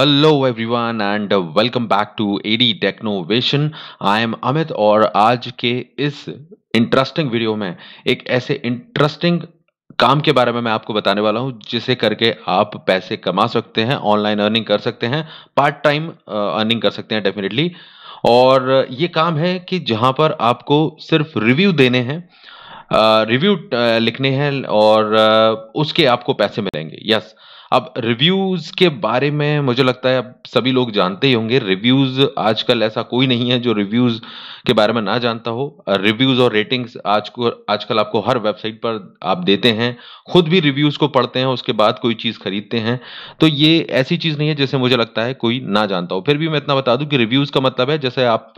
Hello everyone and welcome back to AD Technovation. I am Amit और आज के इस इंटरेस्टिंग वीडियो में एक ऐसे इंटरेस्टिंग काम के बारे में मैं आपको बताने वाला हूं जिसे करके आप पैसे कमा सकते हैं, ऑनलाइन अर्निंग कर सकते हैं, पार्ट टाइम अर्निंग कर सकते हैं डेफिनेटली। और ये काम है कि जहां पर आपको सिर्फ रिव्यू देने हैं, रिव्यू लिखने हैं और उसके आपको पैसे मिलेंगे। यस, अब रिव्यूज़ के बारे में मुझे लगता है अब सभी लोग जानते ही होंगे। रिव्यूज़ आजकल ऐसा कोई नहीं है जो रिव्यूज़ के बारे में ना जानता हो। रिव्यूज़ और रेटिंग्स आजकल आपको हर वेबसाइट पर आप देते हैं, खुद भी रिव्यूज़ को पढ़ते हैं, उसके बाद कोई चीज़ खरीदते हैं। तो ये ऐसी चीज़ नहीं है जैसे मुझे लगता है कोई ना जानता हो। फिर भी मैं इतना बता दूं कि रिव्यूज़ का मतलब है जैसे आप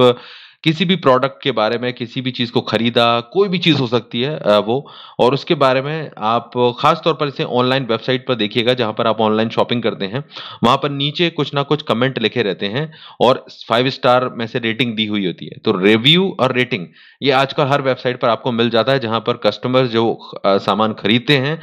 किसी भी प्रोडक्ट के बारे में, किसी भी चीज़ को ख़रीदा, कोई भी चीज़ हो सकती है वो, और उसके बारे में आप ख़ास तौर पर इसे ऑनलाइन वेबसाइट पर देखिएगा जहाँ पर आप ऑनलाइन शॉपिंग करते हैं। वहाँ पर नीचे कुछ ना कुछ कमेंट लिखे रहते हैं और 5 स्टार में से रेटिंग दी हुई होती है। तो रिव्यू और रेटिंग ये आजकल हर वेबसाइट पर आपको मिल जाता है, जहाँ पर कस्टमर जो सामान खरीदते हैं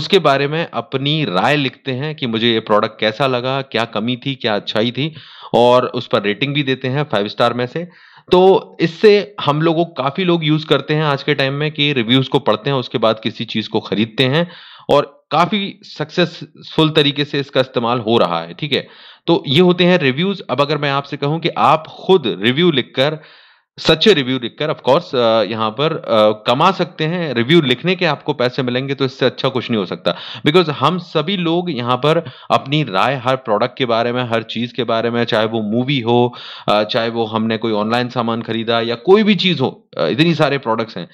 उसके बारे में अपनी राय लिखते हैं कि मुझे ये प्रोडक्ट कैसा लगा, क्या कमी थी, क्या अच्छाई थी, और उस पर रेटिंग भी देते हैं 5 स्टार में से। तो इससे हम लोगों काफ़ी लोग यूज़ करते हैं आज के टाइम में कि रिव्यूज़ को पढ़ते हैं, उसके बाद किसी चीज़ को ख़रीदते हैं और काफ़ी सक्सेसफुल तरीके से इसका इस्तेमाल हो रहा है। ठीक है, तो ये होते हैं रिव्यूज़। अब अगर मैं आपसे कहूं कि आप खुद रिव्यू लिखकर, सच्चे रिव्यू लिखकर ऑफकोर्स यहाँ पर कमा सकते हैं, रिव्यू लिखने के आपको पैसे मिलेंगे, तो इससे अच्छा कुछ नहीं हो सकता। बिकॉज हम सभी लोग यहाँ पर अपनी राय हर प्रोडक्ट के बारे में, हर चीज़ के बारे में, चाहे वो मूवी हो, चाहे वो हमने कोई ऑनलाइन सामान खरीदा या कोई भी चीज़ हो, इतनी सारे प्रोडक्ट्स हैं,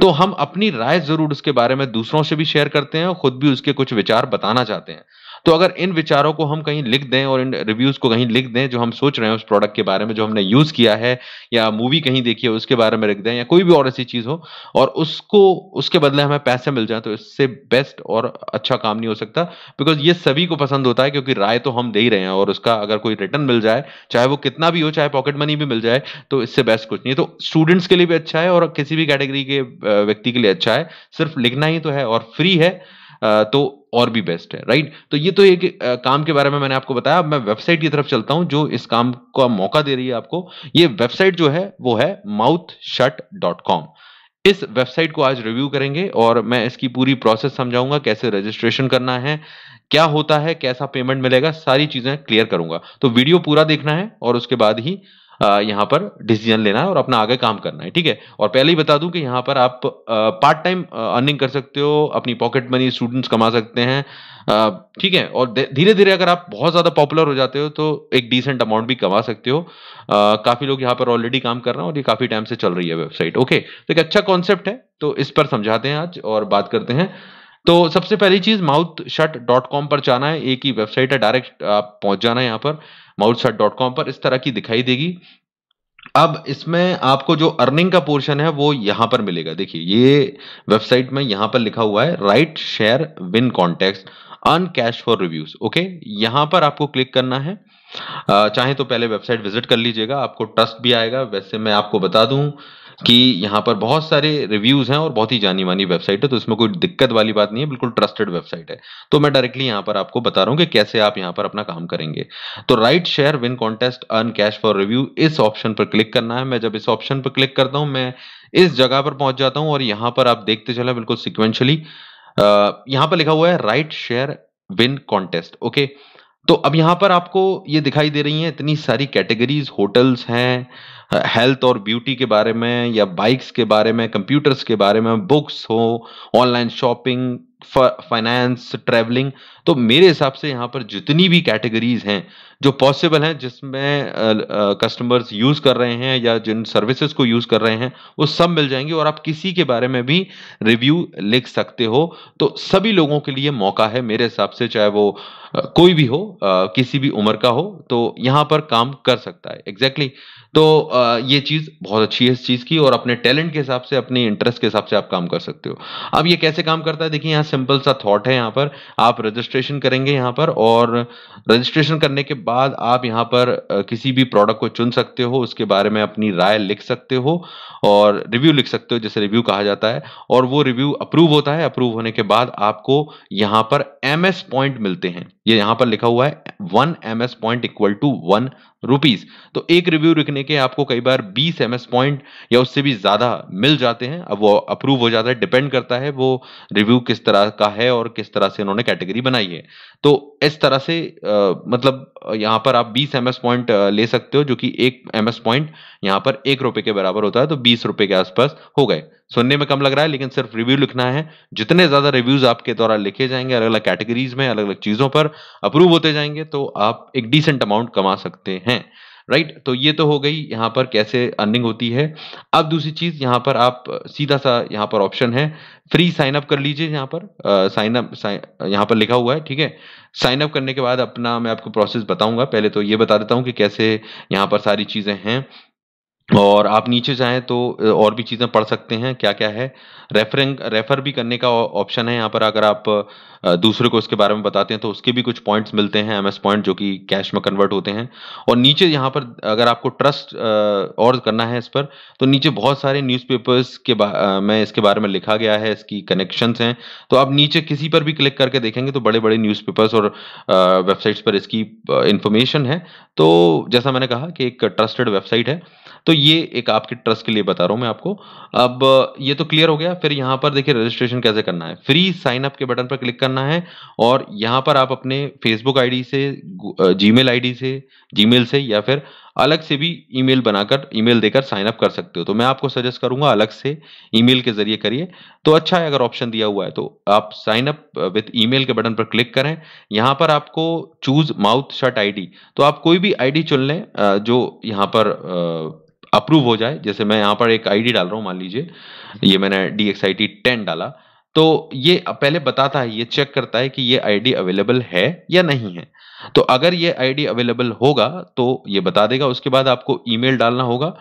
तो हम अपनी राय ज़रूर उसके बारे में दूसरों से भी शेयर करते हैं और ख़ुद भी उसके कुछ विचार बताना चाहते हैं। तो अगर इन विचारों को हम कहीं लिख दें और इन रिव्यूज़ को कहीं लिख दें जो हम सोच रहे हैं उस प्रोडक्ट के बारे में, जो हमने यूज़ किया है, या मूवी कहीं देखी है उसके बारे में लिख दें, या कोई भी और ऐसी चीज़ हो, और उसको उसके बदले हमें पैसे मिल जाए, तो इससे बेस्ट और अच्छा काम नहीं हो सकता। बिकॉज ये सभी को पसंद होता है, क्योंकि राय तो हम दे ही रहे हैं और उसका अगर कोई रिटर्न मिल जाए, चाहे वो कितना भी हो, चाहे पॉकेट मनी भी मिल जाए, तो इससे बेस्ट कुछ नहीं है। तो स्टूडेंट्स के लिए भी अच्छा है और किसी भी कैटेगरी के व्यक्ति के लिए अच्छा है। सिर्फ लिखना ही तो है और फ्री है, तो और भी बेस्ट है, राइट। तो ये तो एक काम के बारे में मैंने आपको बताया। अब मैं वेबसाइट की तरफ चलता हूं जो इस काम का मौका दे रही है आपको। ये वेबसाइट जो है वो है mouthshut.com। इस वेबसाइट को आज रिव्यू करेंगे और मैं इसकी पूरी प्रोसेस समझाऊंगा, कैसे रजिस्ट्रेशन करना है, क्या होता है, कैसा पेमेंट मिलेगा, सारी चीजें क्लियर करूंगा। तो वीडियो पूरा देखना है और उसके बाद ही यहाँ पर डिसीजन लेना है और अपना आगे काम करना है। ठीक है, और पहले ही बता दूं कि यहाँ पर आप पार्ट टाइम अर्निंग कर सकते हो, अपनी पॉकेट मनी स्टूडेंट्स कमा सकते हैं। ठीक है, और धीरे धीरे अगर आप बहुत ज़्यादा पॉपुलर हो जाते हो तो एक डिसेंट अमाउंट भी कमा सकते हो। काफ़ी लोग यहाँ पर ऑलरेडी काम कर रहे हैं और ये काफ़ी टाइम से चल रही है वेबसाइट। ओके, तो एक अच्छा कॉन्सेप्ट है, तो इस पर समझाते हैं आज और बात करते हैं। तो सबसे पहली चीज़ mouthshut.com पर जाना है। एक ही वेबसाइट है, डायरेक्ट आप पहुंच जाना है यहाँ पर mouthshut.com पर। इस तरह की दिखाई देगी। अब इसमें आपको जो अर्निंग का पोर्शन है वो यहाँ पर मिलेगा। देखिए, ये वेबसाइट में यहाँ पर लिखा हुआ है right, share, win context, earn cash for reviews. Okay, यहाँ पर आपको क्लिक करना है। चाहे तो पहले वेबसाइट विजिट कर लीजिएगा, आपको ट्रस्ट भी आएगा। वैसे मैं आपको बता दूँ कि यहाँ पर बहुत सारे रिव्यूज़ हैं और बहुत ही जानी मानी वेबसाइट है, तो इसमें कोई दिक्कत वाली बात नहीं है, बिल्कुल ट्रस्टेड वेबसाइट है। तो मैं डायरेक्टली यहाँ पर आपको बता रहा हूँ कि कैसे आप यहाँ पर अपना काम करेंगे। तो right, share, win contest, earn cash for review, इस ऑप्शन पर क्लिक करना है। मैं जब इस ऑप्शन पर क्लिक करता हूँ, मैं इस जगह पर पहुँच जाता हूँ और यहाँ पर आप देखते चले बिल्कुल सिक्वेंशली यहाँ पर लिखा हुआ है right, share, win contest. Okay, तो अब यहाँ पर आपको ये दिखाई दे रही हैं इतनी सारी कैटेगरीज। होटल्स हैं, हेल्थ और ब्यूटी के बारे में, या बाइक्स के बारे में, कंप्यूटर्स के बारे में, बुक्स हो, ऑनलाइन शॉपिंग, फाइनेंस, ट्रैवलिंग। तो मेरे हिसाब से यहाँ पर जितनी भी कैटेगरीज हैं जो पॉसिबल हैं, जिसमें कस्टमर्स यूज़ कर रहे हैं या जिन सर्विसेज को यूज़ कर रहे हैं, वो सब मिल जाएंगी और आप किसी के बारे में भी रिव्यू लिख सकते हो। तो सभी लोगों के लिए मौका है मेरे हिसाब से, चाहे वो कोई भी हो, किसी भी उम्र का हो, तो यहाँ पर काम कर सकता है। एग्जैक्टली, तो ये चीज़ बहुत अच्छी है इस चीज़ की, और अपने टैलेंट के हिसाब से, अपने इंटरेस्ट के हिसाब से आप काम कर सकते हो। अब ये कैसे काम करता है, देखिए यहाँ सिंपल सा थॉट है। यहाँ पर आप रजिस्ट्रेशन करेंगे यहाँ पर, और रजिस्ट्रेशन करने के बाद आप यहाँ पर किसी भी प्रोडक्ट को चुन सकते हो, उसके बारे में अपनी राय लिख सकते हो और रिव्यू लिख सकते हो, जैसे रिव्यू कहा जाता है, और वो रिव्यू अप्रूव होता है। अप्रूव होने के बाद आपको यहाँ पर MS पॉइंट मिलते हैं। ये यहां पर लिखा हुआ है 1 MS point equal to 1 rupees. तो एक रिव्यू लिखने के आपको कई बार 20 MS पॉइंट या उससे भी ज्यादा मिल जाते हैं। अब वो अप्रूव हो जाता है, डिपेंड करता है वो रिव्यू किस तरह का है और किस तरह से उन्होंने कैटेगरी बनाई है। तो इस तरह से मतलब यहाँ पर आप 20 MS पॉइंट ले सकते हो, जो कि 1 MS पॉइंट यहाँ पर 1 रुपए के बराबर होता है, तो 20 रुपए के आसपास हो गए। सुनने में कम लग रहा है लेकिन सिर्फ रिव्यू लिखना है। जितने ज्यादा रिव्यूज आपके द्वारा लिखे जाएंगे अलग अलग कैटेगरीज में, अलग अलग चीजों पर अप्रूव होते जाएंगे, तो आप एक डिसेंट अमाउंट कमा सकते हैं, राइट। तो ये तो हो गई यहाँ पर कैसे अर्निंग होती है। अब दूसरी चीज, यहाँ पर आप सीधा सा यहाँ पर ऑप्शन है फ्री साइन अप कर लीजिए। यहाँ पर यहाँ पर लिखा हुआ है, ठीक है। साइन अप करने के बाद अपना मैं आपको प्रोसेस बताऊंगा। पहले तो ये बता देता हूँ कि कैसे यहाँ पर सारी चीजें हैं, और आप नीचे जाएं तो और भी चीज़ें पढ़ सकते हैं क्या क्या है। रेफर भी करने का ऑप्शन है यहाँ पर। अगर आप दूसरे को इसके बारे में बताते हैं तो उसके भी कुछ पॉइंट्स मिलते हैं, MS पॉइंट, जो कि कैश में कन्वर्ट होते हैं। और नीचे यहाँ पर अगर आपको ट्रस्ट और करना है इस पर, तो नीचे बहुत सारे न्यूज़पेपर्स के में इसके बारे में लिखा गया है, इसकी कनेक्शंस हैं। तो आप नीचे किसी पर भी क्लिक करके देखेंगे तो बड़े बड़े न्यूज़पेपर्स और वेबसाइट्स पर इसकी इंफॉर्मेशन है। तो जैसा मैंने कहा कि एक ट्रस्टेड वेबसाइट है, तो ये एक आपके ट्रस्ट के लिए बता रहा हूं मैं आपको। अब ये तो क्लियर हो गया। फिर यहाँ पर देखिए रजिस्ट्रेशन कैसे करना है। फ्री साइन अप के बटन पर क्लिक करना है, और यहाँ पर आप अपने फेसबुक आईडी से, जीमेल आईडी से, जीमेल से, या फिर अलग से भी ईमेल बनाकर, ईमेल देकर साइन अप कर सकते हो। तो मैं आपको सजेस्ट करूंगा अलग से ईमेल के जरिए करिए, तो अच्छा है अगर ऑप्शन दिया हुआ है। तो आप साइन अप विद ईमेल के बटन पर क्लिक करें। यहाँ पर आपको चूज माउथशट आईडी, तो आप कोई भी आईडी चुन लें जो यहाँ पर अप्रूव हो जाए। जैसे मैं यहाँ पर एक आईडी डाल रहा हूँ, मान लीजिए ये मैंने DXIT 10 डाला, तो ये पहले बताता है, ये चेक करता है कि ये आईडी अवेलेबल है या नहीं है। तो अगर ये आईडी अवेलेबल होगा तो ये बता देगा। उसके बाद आपको ईमेल डालना होगा।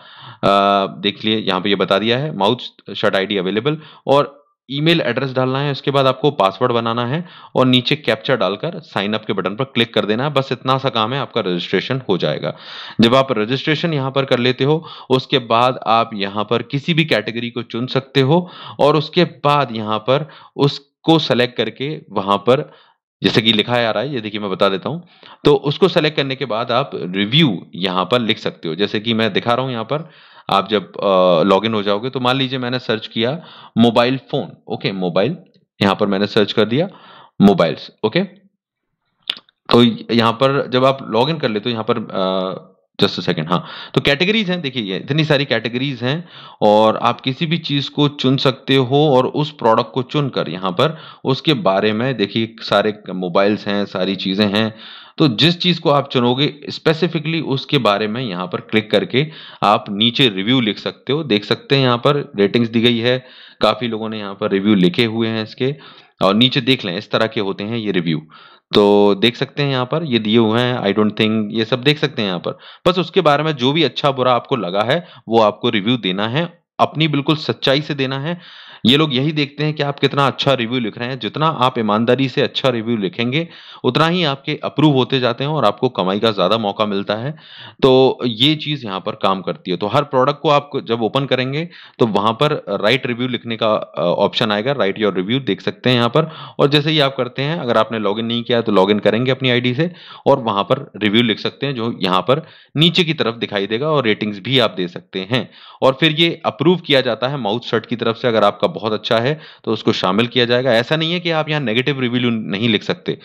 देख लिए यहाँ पे ये बता दिया है माउथशट आईडी अवेलेबल, और ईमेल एड्रेस डालना है। उसके बाद आपको पासवर्ड बनाना है, और नीचे कैप्चा डालकर साइन अप के बटन पर क्लिक कर देना है। बस इतना सा काम है, आपका रजिस्ट्रेशन हो जाएगा। जब आप रजिस्ट्रेशन यहाँ पर कर लेते हो, उसके बाद आप यहाँ पर किसी भी कैटेगरी को चुन सकते हो, और उसके बाद यहाँ पर उसको सेलेक्ट करके वहाँ पर जैसे कि लिखा आ रहा है, ये देखिए मैं बता देता हूँ। तो उसको सेलेक्ट करने के बाद आप रिव्यू यहाँ पर लिख सकते हो, जैसे कि मैं दिखा रहा हूँ यहाँ पर। आप जब लॉगिन हो जाओगे तो मान लीजिए मैंने सर्च किया मोबाइल फोन, ओके, मोबाइल, यहाँ पर मैंने सर्च कर दिया मोबाइल्स, ओके। तो यहाँ पर जब आप लॉगिन कर लेते हो, यहाँ पर जस्ट अ सेकेंड, हाँ, तो कैटेगरीज हैं, देखिए इतनी सारी कैटेगरीज हैं, और आप किसी भी चीज़ को चुन सकते हो, और उस प्रोडक्ट को चुनकर यहाँ पर उसके बारे में देखिए सारे मोबाइल्स हैं, सारी चीज़ें हैं। तो जिस चीज़ को आप चुनोगे स्पेसिफिकली उसके बारे में यहाँ पर क्लिक करके आप नीचे रिव्यू लिख सकते हो। देख सकते हैं यहाँ पर रेटिंग्स दी गई है, काफ़ी लोगों ने यहाँ पर रिव्यू लिखे हुए हैं इसके, और नीचे देख लें इस तरह के होते हैं ये रिव्यू। तो देख सकते हैं यहाँ पर ये दिए हुए हैं, आई डोंट थिंक, ये सब देख सकते हैं यहाँ पर। बस उसके बारे में जो भी अच्छा बुरा आपको लगा है वो आपको रिव्यू देना है, अपनी बिल्कुल सच्चाई से देना है। ये लोग यही देखते हैं कि आप कितना अच्छा रिव्यू लिख रहे हैं। जितना आप ईमानदारी से अच्छा रिव्यू लिखेंगे उतना ही आपके अप्रूव होते जाते हैं, और आपको कमाई का ज़्यादा मौका मिलता है। तो ये चीज़ यहाँ पर काम करती है। तो हर प्रोडक्ट को आप जब ओपन करेंगे तो वहाँ पर राइट रिव्यू लिखने का ऑप्शन आएगा, राइट योर रिव्यू, देख सकते हैं यहाँ पर। और जैसे ही आप करते हैं, अगर आपने लॉगिन नहीं किया तो लॉगिन करेंगे अपनी आईडी से, और वहाँ पर रिव्यू लिख सकते हैं जो यहाँ पर नीचे की तरफ दिखाई देगा, और रेटिंग्स भी आप दे सकते हैं। और फिर ये अप्रूव किया जाता है माउथशट की तरफ से। अगर आपका बहुत अच्छा है तो उसको शामिल किया जाएगा। ऐसा नहीं है कि आप यहाँ नेगेटिव रिव्यू नहीं लिख सकते।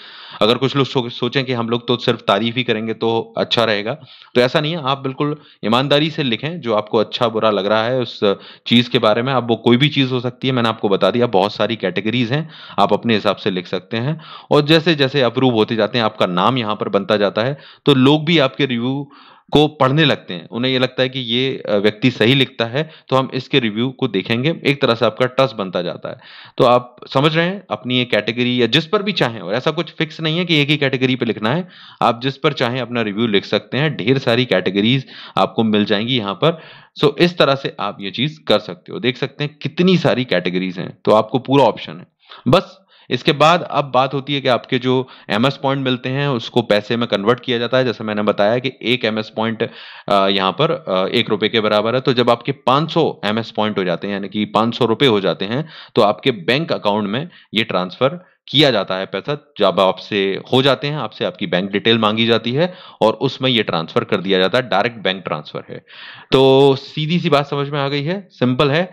अगर कुछ लोग सोचें कि हम लोग तो सिर्फ तारीफ ही करेंगे तो अच्छा रहेगा, तो ऐसा नहीं है। आप बिल्कुल ईमानदारी से लिखें, जो आपको अच्छा बुरा लग रहा है उस चीज़ के बारे में। आप वो कोई भी चीज़ हो सकती है, मैंने आपको बता दिया, बहुत सारी कैटेगरीज हैं, आप अपने हिसाब से लिख सकते हैं। और जैसे जैसे अप्रूव होते जाते हैं, आपका नाम यहाँ पर बनता जाता है, तो लोग भी आपके रिव्यू को पढ़ने लगते हैं। उन्हें ये लगता है कि ये व्यक्ति सही लिखता है तो हम इसके रिव्यू को देखेंगे। एक तरह से आपका ट्रस्ट बनता जाता है। तो आप समझ रहे हैं, अपनी एक कैटेगरी या जिस पर भी चाहें, और ऐसा कुछ फिक्स नहीं है कि एक ही कैटेगरी पे लिखना है, आप जिस पर चाहें अपना रिव्यू लिख सकते हैं। ढेर सारी कैटेगरीज आपको मिल जाएंगी यहाँ पर। सो इस तरह से आप ये चीज़ कर सकते हो। देख सकते हैं कितनी सारी कैटेगरीज हैं, तो आपको पूरा ऑप्शन है। बस इसके बाद अब बात होती है कि आपके जो MS पॉइंट मिलते हैं उसको पैसे में कन्वर्ट किया जाता है। जैसे मैंने बताया कि 1 MS पॉइंट यहाँ पर 1 रुपए के बराबर है। तो जब आपके 500 MS पॉइंट हो जाते हैं, यानी कि 500 रुपये हो जाते हैं, तो आपके बैंक अकाउंट में ये ट्रांसफर किया जाता है पैसा, जब आपसे हो जाते हैं, आपसे आपकी बैंक डिटेल मांगी जाती है और उसमें ये ट्रांसफर कर दिया जाता है, डायरेक्ट बैंक ट्रांसफर है। तो सीधी सी बात समझ में आ गई है, सिंपल है,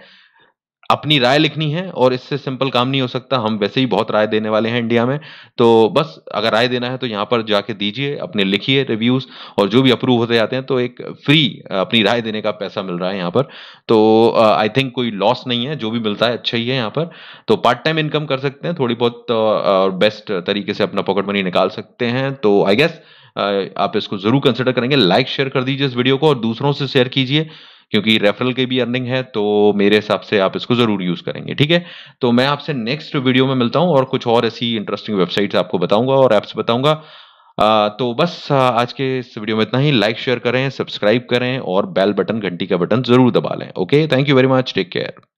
अपनी राय लिखनी है और इससे सिंपल काम नहीं हो सकता। हम वैसे ही बहुत राय देने वाले हैं इंडिया में, तो बस अगर राय देना है तो यहाँ पर जाके दीजिए, अपने लिखिए रिव्यूज, और जो भी अप्रूव होते जाते हैं तो एक फ्री अपनी राय देने का पैसा मिल रहा है यहाँ पर। तो आई थिंक कोई लॉस नहीं है, जो भी मिलता है अच्छा ही है यहाँ पर। तो पार्ट टाइम इनकम कर सकते हैं थोड़ी बहुत और बेस्ट तरीके से अपना पॉकेट मनी निकाल सकते हैं। तो आई गेस आप इसको जरूर कंसिडर करेंगे। लाइक शेयर कर दीजिए इस वीडियो को और दूसरों से शेयर कीजिए, क्योंकि रेफरल की भी अर्निंग है, तो मेरे हिसाब से आप इसको जरूर यूज करेंगे। ठीक है, तो मैं आपसे नेक्स्ट वीडियो में मिलता हूं और कुछ और ऐसी इंटरेस्टिंग वेबसाइट्स आपको बताऊंगा और ऐप्स बताऊंगा। तो बस आज के इस वीडियो में इतना ही। लाइक शेयर करें, सब्सक्राइब करें और बेल बटन, घंटी का बटन जरूर दबा लें। Okay, thank you very much, take care.